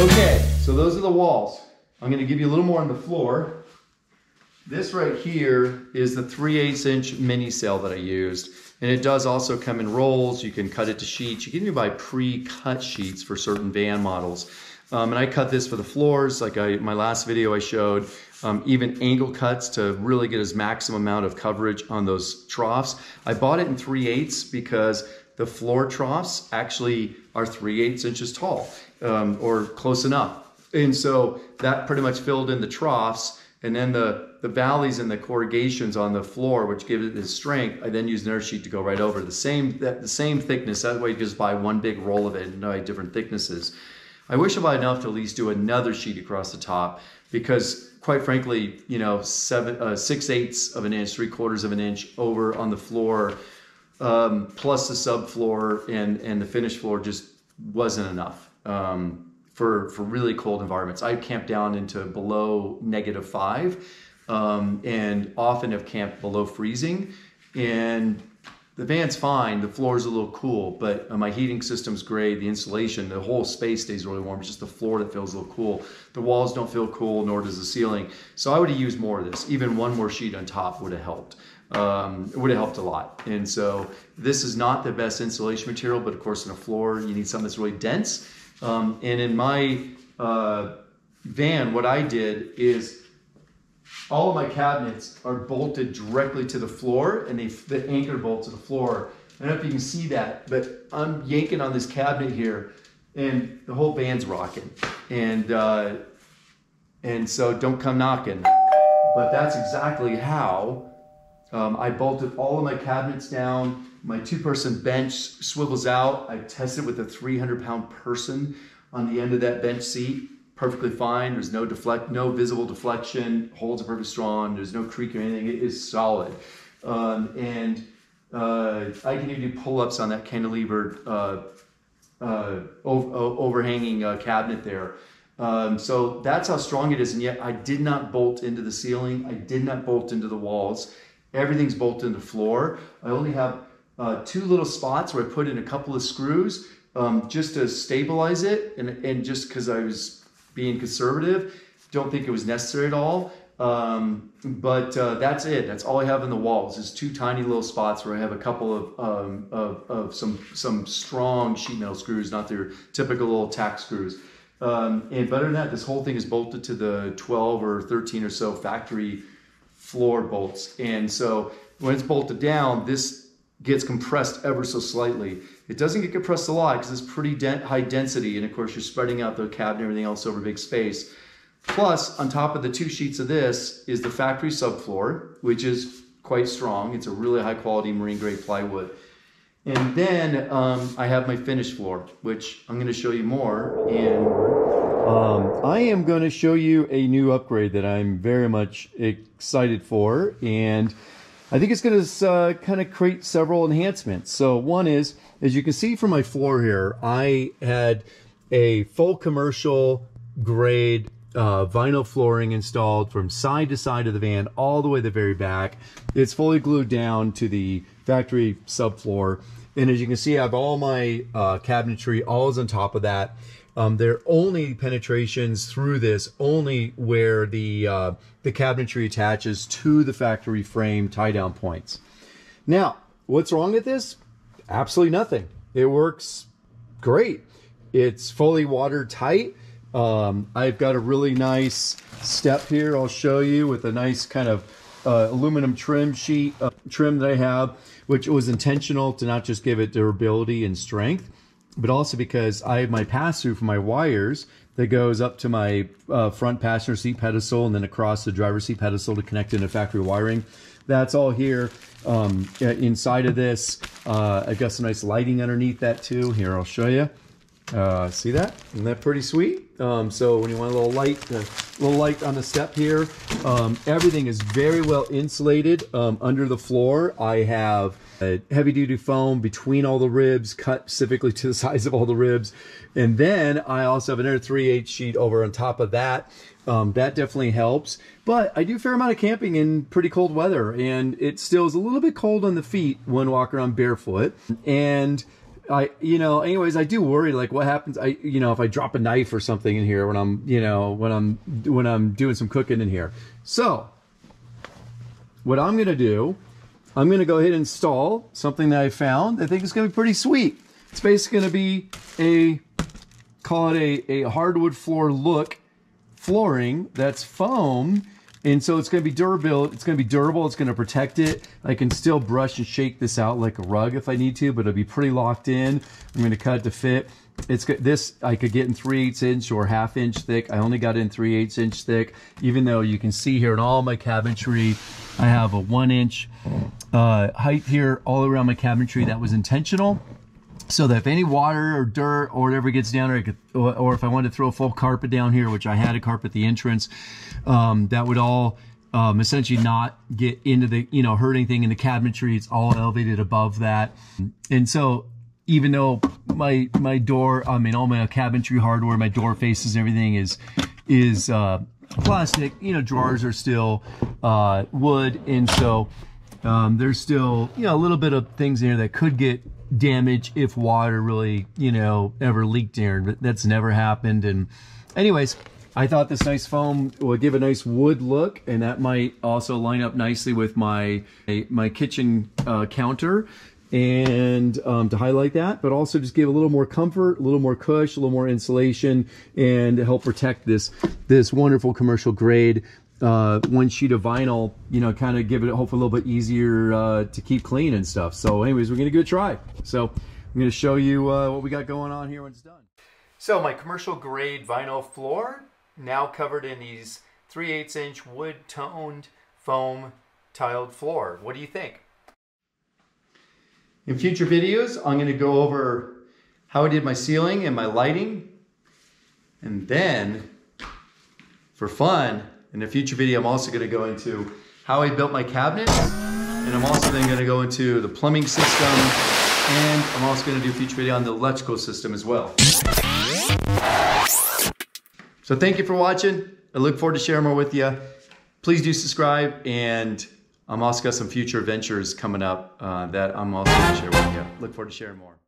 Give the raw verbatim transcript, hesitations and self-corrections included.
Okay, so those are the walls. I'm going to give you a little more on the floor. This right here is the three eighths inch mini cell that I used. And it does also come in rolls. You can cut it to sheets. You can even buy pre-cut sheets for certain van models. Um, and I cut this for the floors, like I, my last video I showed, um, even angle cuts to really get as maximum amount of coverage on those troughs. I bought it in three eighths because the floor troughs actually are three eighths inches tall, um, or close enough. And so that pretty much filled in the troughs, and then the, the valleys and the corrugations on the floor, which gives it its strength. I then used an air sheet to go right over the same, that, the same thickness. That way you just buy one big roll of it and buy different thicknesses. I wish I bought enough to at least do another sheet across the top, because quite frankly, you know, seven, uh, six eighths of an inch, three quarters of an inch over on the floor, um, plus the subfloor and, and the finished floor just wasn't enough. Um, For, for really cold environments. I've camped down into below negative five um, and often have camped below freezing, and the van's fine, the floor's a little cool, but uh, my heating system's great, the insulation, the whole space stays really warm. It's just the floor that feels a little cool. The walls don't feel cool, nor does the ceiling. So I would have used more of this. Even one more sheet on top would have helped. Um, it would have helped a lot. And so this is not the best insulation material, but of course in a floor, you need something that's really dense. Um, and in my uh, van, what I did is all of my cabinets are bolted directly to the floor, and they the anchor bolt to the floor. I don't know if you can see that, but I'm yanking on this cabinet here, and the whole van's rocking. And uh, and so don't come knocking. But that's exactly how um, I bolted all of my cabinets down. My two-person bench swivels out. I tested with a three hundred pound person on the end of that bench seat. Perfectly fine. There's no deflect, no visible deflection. Holds are perfectly strong. There's no creak or anything. It is solid. Um, and uh, I can even do pull-ups on that cantilevered uh, uh, overhanging uh, cabinet there. Um, so that's how strong it is. And yet I did not bolt into the ceiling. I did not bolt into the walls. Everything's bolted into the floor. I only have Uh, two little spots where I put in a couple of screws um, just to stabilize it, and, and just because I was being conservative, don't think it was necessary at all. Um, but uh, that's it. That's all I have in the walls is two tiny little spots where I have a couple of, um, of, of some, some strong sheet metal screws, not their typical little tack screws. Um, and better than that, this whole thing is bolted to the twelve or thirteen or so factory floor bolts. And so when it's bolted down, this gets compressed ever so slightly. It doesn't get compressed a lot because it's pretty de high density, and of course you're spreading out the cabinet and everything else over a big space. Plus, on top of the two sheets of this is the factory subfloor, which is quite strong. It's a really high quality marine grade plywood. And then um, I have my finished floor, which I'm going to show you more. And um, I am going to show you a new upgrade that I'm very much excited for, and I think it's going to uh, kind of create several enhancements. So one is, as you can see from my floor here, I had a full commercial grade uh, vinyl flooring installed from side to side of the van, all the way to the very back. It's fully glued down to the factory subfloor. And as you can see, I have all my uh, cabinetry, all is on top of that. Um, there are only penetrations through this, only where the, uh, the cabinetry attaches to the factory frame tie-down points. Now, what's wrong with this? Absolutely nothing. It works great. It's fully watertight. Um, I've got a really nice step here I'll show you with a nice kind of uh, aluminum trim sheet, uh, trim that I have, which was intentional to not just give it durability and strength, but also because I have my pass-through for my wires that goes up to my uh, front passenger seat pedestal and then across the driver's seat pedestal to connect into factory wiring. That's all here um, inside of this. Uh, I've got some nice lighting underneath that too. Here, I'll show you. Uh, see that? Isn't that pretty sweet? Um, so when you want a little light, the little light on the step here. Um, everything is very well insulated um, under the floor. I have a heavy duty foam between all the ribs, cut specifically to the size of all the ribs. And then I also have another three eighths sheet over on top of that. Um, that definitely helps. But I do a fair amount of camping in pretty cold weather, and it still is a little bit cold on the feet when walking around barefoot. And I, you know, anyways, I do worry, like, what happens, I, you know, if I drop a knife or something in here when I'm, you know, when I'm, when I'm doing some cooking in here. So, what I'm going to do, I'm going to go ahead and install something that I found. I think it's going to be pretty sweet. It's basically going to be a, call it a, a hardwood floor look flooring that's foam. And so it's going to be durable. It's going to be durable. It's going to protect it. I can still brush and shake this out like a rug if I need to, but it'll be pretty locked in. I'm going to cut to fit. It's this I could get in three eighths inch or half inch thick. I only got in three eighths inch thick, even though you can see here in all my cabinetry, I have a one inch uh, height here all around my cabinetry. That was intentional, so that if any water or dirt or whatever gets down, or, I could, or, or if I wanted to throw a full carpet down here, which I had a carpet at the entrance, um, that would all um, essentially not get into the, you know, hurt anything in the cabinetry. It's all elevated above that. And so even though my my door, I mean, all my cabinetry hardware, my door faces, everything is, is uh, plastic, you know, drawers are still uh, wood. And so um, there's still, you know, a little bit of things in here that could get damage if water really, you know, ever leaked here, but that's never happened. And anyways, I thought this nice foam would give a nice wood look, and that might also line up nicely with my my kitchen uh, counter, and um, to highlight that, but also just give a little more comfort, a little more cush, a little more insulation, and help protect this this wonderful commercial grade uh one sheet of vinyl, you know, kind of give it hopefully a little bit easier uh to keep clean and stuff. So anyways, we're gonna give it a try. So I'm gonna show you uh what we got going on here when it's done. So my commercial grade vinyl floor now covered in these three eighths inch wood toned foam tiled floor. What do you think? In future videos, I'm gonna go over how I did my ceiling and my lighting, and then for fun, in a future video, I'm also gonna go into how I built my cabinets, and I'm also then gonna go into the plumbing system, and I'm also gonna do a future video on the electrical system as well. So thank you for watching. I look forward to sharing more with you. Please do subscribe, and I'm also got some future ventures coming up uh, that I'm also gonna share with you. Look forward to sharing more.